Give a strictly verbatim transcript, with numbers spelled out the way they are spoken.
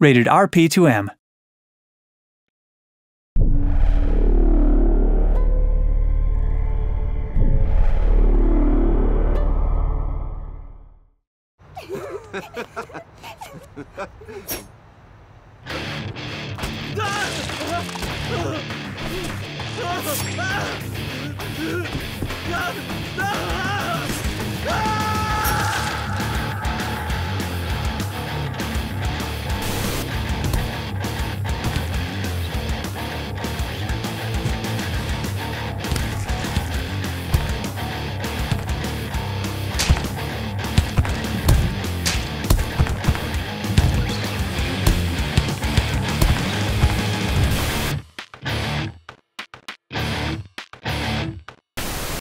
rated R P two M.